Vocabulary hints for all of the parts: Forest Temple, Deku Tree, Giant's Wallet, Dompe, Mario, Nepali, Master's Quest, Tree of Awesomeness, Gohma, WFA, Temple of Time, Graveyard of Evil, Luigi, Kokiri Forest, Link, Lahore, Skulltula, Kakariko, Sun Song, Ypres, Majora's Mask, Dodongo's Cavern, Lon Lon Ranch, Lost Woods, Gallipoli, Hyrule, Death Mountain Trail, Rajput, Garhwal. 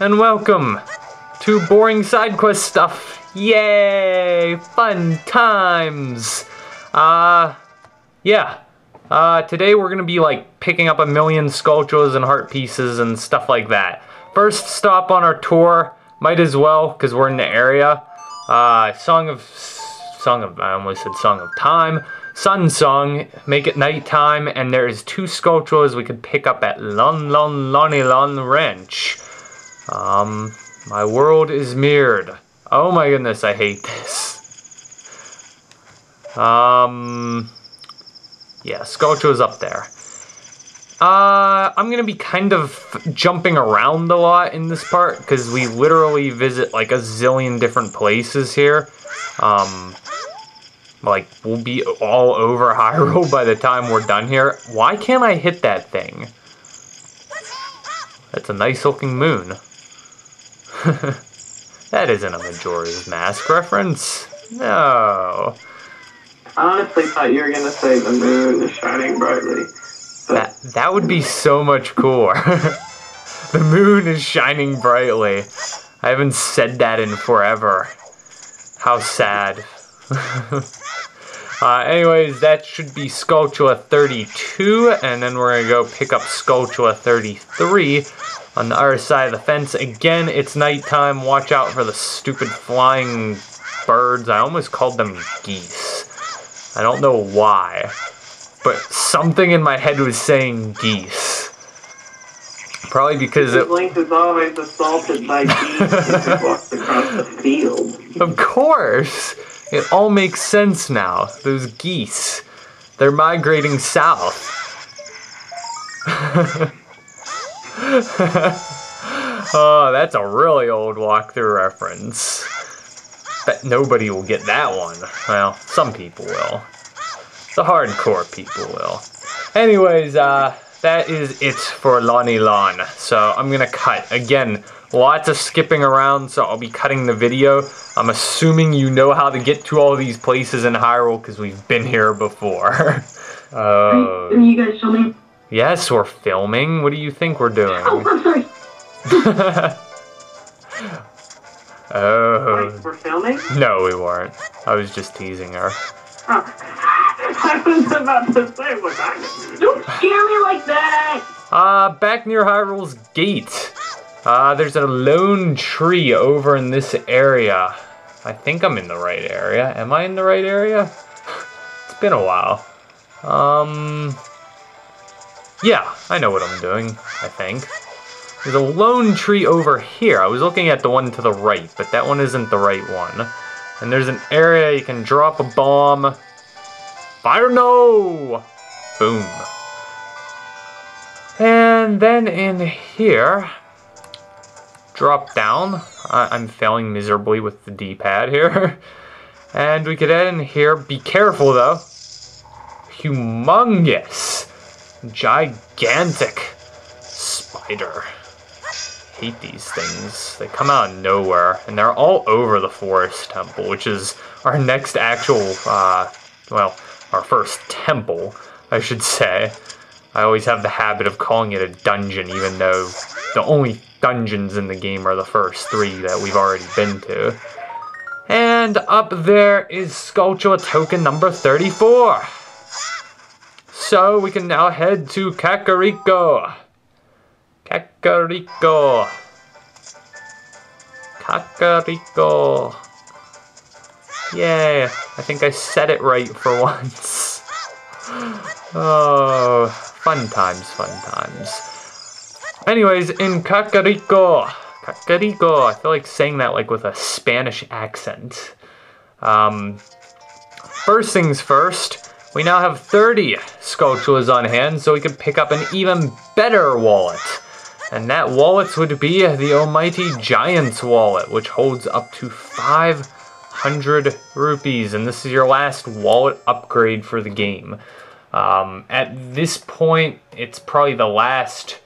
and welcome to boring side quest stuff. Yay! Fun times! Today we're gonna be like picking up a million Skulltulas and heart pieces and stuff like that. First stop on our tour, might as well, because we're in the area. Song of Time. Sun Song, make it nighttime, and there is 2 Skulltulas we could pick up at Lon Lon Ranch. My world is mirrored. Oh my goodness, I hate this. Yeah, Skulltula's up there. I'm gonna be kind of jumping around a lot in this part, because we literally visit like a zillion different places here. Like, we'll be all over Hyrule by the time we're done here. Why can't I hit that thing? That's a nice looking moon. That isn't a Majora's Mask reference. No. I honestly thought you were going to say the moon is shining brightly. That would be so much cooler. The moon is shining brightly. I haven't said that in forever. How sad. Anyways, that should be Skulltula 32, and then we're gonna go pick up Skulltula 33 on the other side of the fence. Again, it's nighttime. Watch out for the stupid flying birds. I almost called them geese. I don't know why, but something in my head was saying geese. Probably because Link is always assaulted by geese as he walks across the field. Of course! It all makes sense now. Those geese. They're migrating south. Oh, that's a really old walkthrough reference. Bet nobody will get that one. Well, some people will. The hardcore people will. Anyways, that is it for Lonnie Lon. So I'm gonna cut. Again, lots of skipping around, so I'll be cutting the video. I'm assuming you know how to get to all these places in Hyrule because we've been here before. Are you guys filming? Yes, we're filming. What do you think we're doing? Oh, I'm sorry. Oh. Wait, we're filming? No, we weren't. I was just teasing her. Oh. I was about to say what I did. Don't scare me like that! Back near Hyrule's gate. There's a lone tree over in this area. I think I'm in the right area. Am I in the right area? It's been a while. Yeah, I know what I'm doing, I think. There's a lone tree over here. I was looking at the one to the right, but that one isn't the right one. And there's an area you can drop a bomb. Fire no! Boom. And then in here... drop down. I'm failing miserably with the D-pad here. And we could head in here. Be careful though. Humongous. Gigantic. Spider. I hate these things. They come out of nowhere. And they're all over the Forest Temple, which is our next actual, our first temple, I should say. I always have the habit of calling it a dungeon, even though the only dungeons in the game are the first 3 that we've already been to. And up there is Skulltula token number 34. So we can now head to Kakariko. Kakariko. Kakariko. Yay, I think I said it right for once. Oh, fun times, fun times. Anyways, in Kakariko. Kakariko. I feel like saying that like with a Spanish accent. First things first, we now have 30 Skulltulas on hand, so we could pick up an even better wallet. And that wallet would be the almighty Giant's Wallet, which holds up to 500 rupees. And this is your last wallet upgrade for the game. At this point, it's probably the last...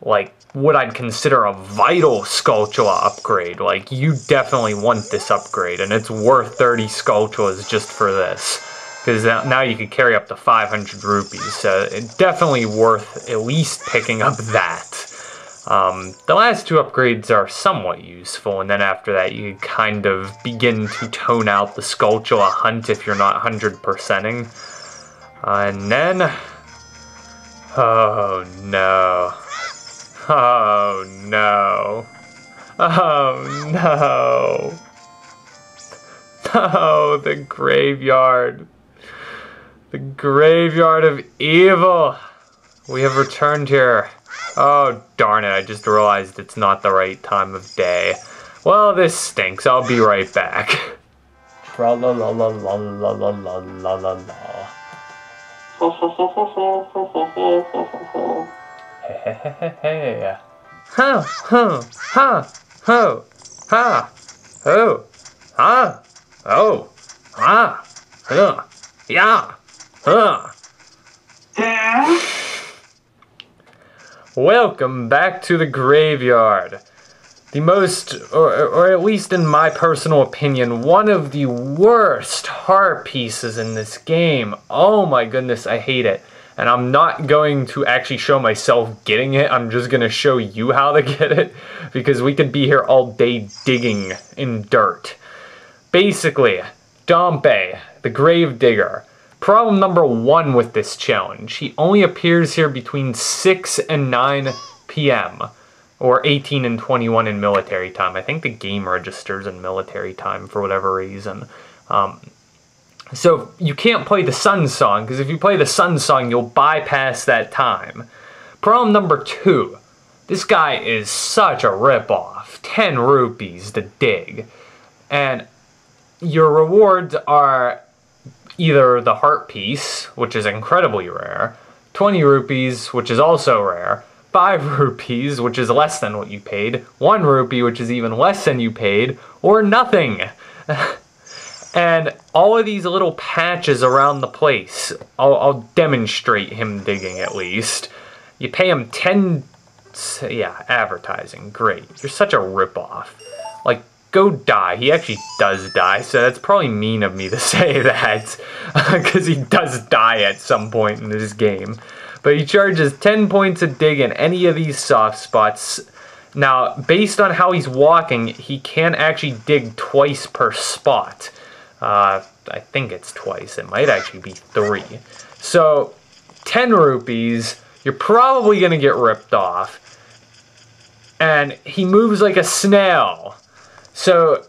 like, what I'd consider a vital Skulltula upgrade. Like, you definitely want this upgrade, and it's worth 30 Skulltulas just for this. Because now you can carry up to 500 rupees, so it's definitely worth at least picking up that. The last two upgrades are somewhat useful, and then after that you kind of begin to tone out the Skulltula hunt if you're not 100%ing. And then... oh no. Oh no. Oh no. Oh, the graveyard. The Graveyard of Evil. We have returned here. Oh, darn it, I just realized it's not the right time of day. Well, this stinks. I'll be right back. Hey. Ho, ho, ha, ho, ha, ho, ha, oh, ha, huh, yeah, huh. Welcome back to the graveyard. The most, or at least in my personal opinion, one of the worst heart pieces in this game. Oh my goodness, I hate it. And I'm not going to actually show myself getting it, I'm just going to show you how to get it, because we could be here all day digging in dirt. Basically, Dompe, the grave digger. Problem number one with this challenge, he only appears here between 6 and 9 p.m. or 18 and 21 in military time. I think the game registers in military time for whatever reason. So you can't play the Sun Song, because if you play the Sun Song, you'll bypass that time. Problem number two, this guy is such a ripoff. 10 rupees to dig. And your rewards are... either the heart piece, which is incredibly rare, 20 rupees, which is also rare, 5 rupees, which is less than what you paid, 1 rupee, which is even less than you paid, or nothing. And all of these little patches around the place, I'll demonstrate him digging at least. You pay him 10, yeah, advertising, great. You're such a ripoff. Like, go die. He actually does die, so that's probably mean of me to say that, because he does die at some point in this game. But he charges 10 points a dig in any of these soft spots. Now, based on how he's walking, he can actually dig twice per spot. I think it's twice. It might actually be 3. So, 10 rupees, you're probably going to get ripped off. And he moves like a snail. So,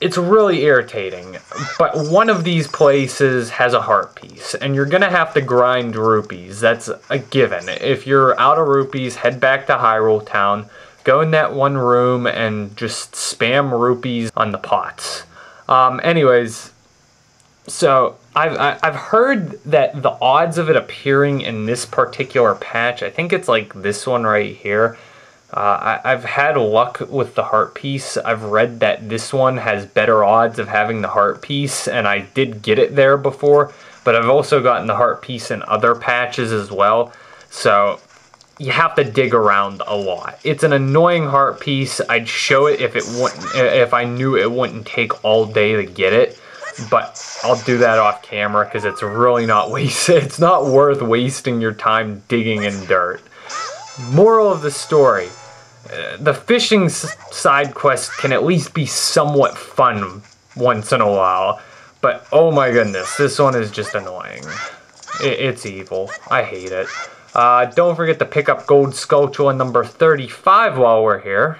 it's really irritating, but one of these places has a heart piece, and you're gonna have to grind rupees, that's a given. If you're out of rupees, head back to Hyrule Town, go in that one room, and just spam rupees on the pots. Anyways, so I've heard that the odds of it appearing in this particular patch, I think it's like this one right here, I've had luck with the heart piece. I've read that this one has better odds of having the heart piece, and I did get it there before, but I've also gotten the heart piece in other patches as well, so you have to dig around a lot. It's an annoying heart piece. I'd show it if I knew it wouldn't take all day to get it, but I'll do that off camera because it's really not it's not worth wasting your time digging in dirt. Moral of the story. The fishing side quest can at least be somewhat fun once in a while, but oh my goodness, this one is just annoying. It's evil. I hate it. Don't forget to pick up Gold Skulltula number 35 while we're here.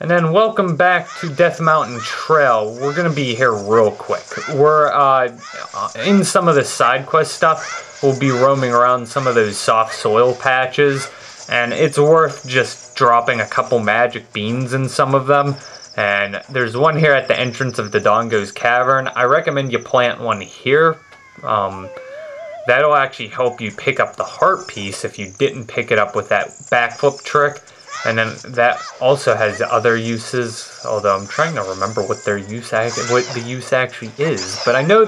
And then welcome back to Death Mountain Trail. We're going to be here real quick. We're in some of the side quest stuff. We'll be roaming around some of those soft soil patches. And it's worth just dropping a couple magic beans in some of them. And there's one here at the entrance of Dodongo's Cavern. I recommend you plant one here. That'll actually help you pick up the heart piece if you didn't pick it up with that backflip trick. And then that also has other uses, although I'm trying to remember what their use what the use actually is. But I know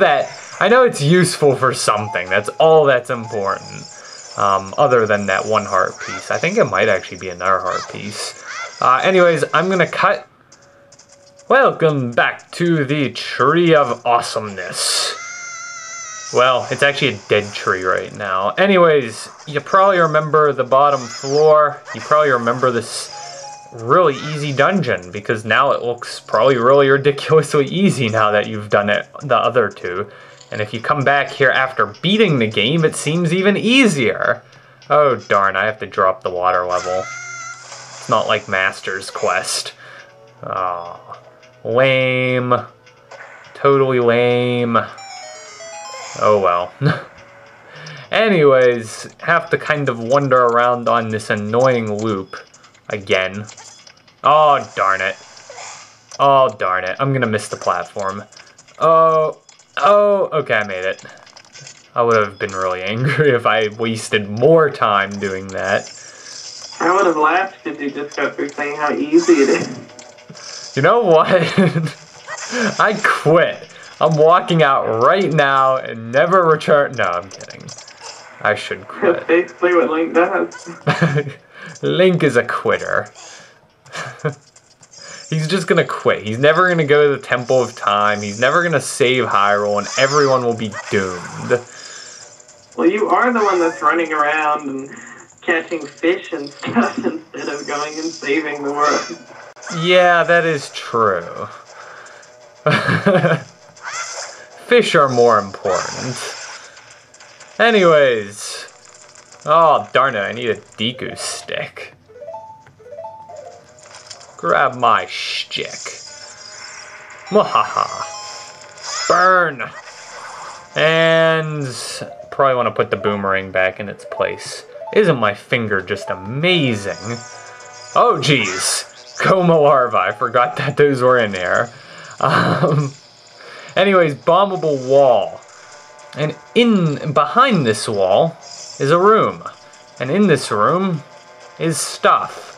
it's useful for something. That's all that's important. Other than that one heart piece. I think it might actually be another heart piece. Anyways, I'm gonna cut. Welcome back to the Tree of Awesomeness. Well, it's actually a dead tree right now. Anyways, you probably remember the bottom floor. You probably remember this really easy dungeon, because now it looks probably really ridiculously easy now that you've done it, the other two. And if you come back here after beating the game, it seems even easier. Oh darn, I have to drop the water level. It's not like Master's Quest. Oh, lame. Totally lame. Oh well. Anyways, have to kind of wander around on this annoying loop again. Oh darn it. Oh darn it. I'm gonna miss the platform. Oh. Oh, okay, I made it. I would have been really angry if I wasted more time doing that. I would have laughed if you just got through saying how easy it is. You know what? I quit. I'm walking out right now and never return. No, I'm kidding. I should quit. That's basically what Link does. Link is a quitter. He's just gonna quit. He's never gonna go to the Temple of Time. He's never gonna save Hyrule, and everyone will be doomed. Well, you are the one that's running around and catching fish and stuff instead of going and saving the world. Yeah, that is true. Fish are more important. Anyways. Oh, darn it, I need a Deku stick. Grab my shtick. Mwahaha. Burn! And probably want to put the boomerang back in its place. Isn't my finger just amazing? Oh, jeez. Gohma larvae. I forgot that those were in there. Anyways, bombable wall. And behind this wall is a room. And in this room is stuff.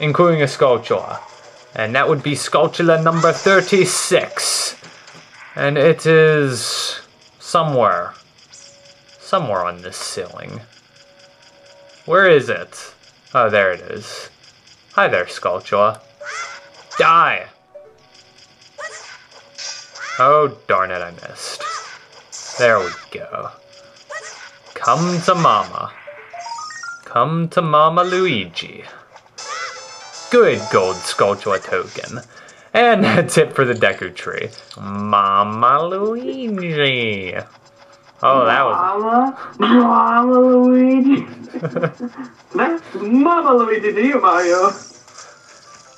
Including a Skulltula. And that would be Skulltula number 36. And it is somewhere. Somewhere on this ceiling. Where is it? Oh, there it is. Hi there, Skulltula. Die! Oh, darn it, I missed. There we go. Come to Mama. Come to Mama Luigi. Good gold Skulltula token. And that's it for the Deku Tree. Mama Luigi. Oh, that was... Mama Luigi. That's Mama Luigi to you, Mario.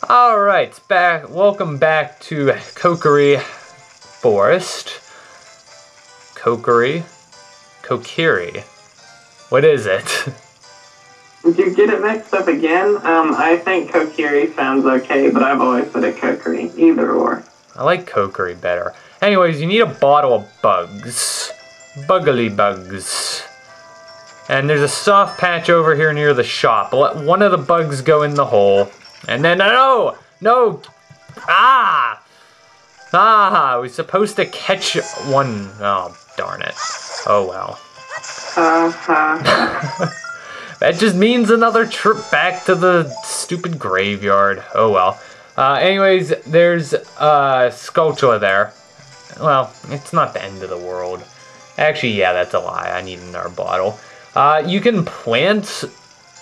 Alright, back. Welcome back to Kokiri Forest. Kokiri? Kokiri. What is it? Did you get it mixed up again? I think Kokiri sounds okay, but I've always put a Kokiri. Either or. I like Kokiri better. Anyways, you need a bottle of bugs. Buggly bugs. And there's a soft patch over here near the shop. Let one of the bugs go in the hole. And then, no! No! Ah! Ah! I was supposed to catch one. Oh, darn it. Oh, well. That just means another trip back to the stupid graveyard. Oh well. Anyways, there's Skulltula there. Well, it's not the end of the world. Actually, yeah, that's a lie. I need another bottle. You can plant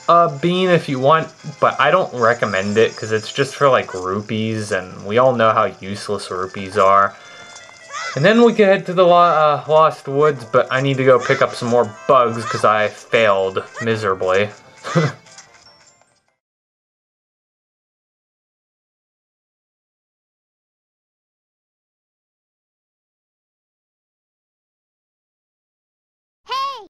a bean if you want, but I don't recommend it because it's just for like rupees, and we all know how useless rupees are. And then we can head to the Lost Woods, but I need to go pick up some more bugs because I failed miserably.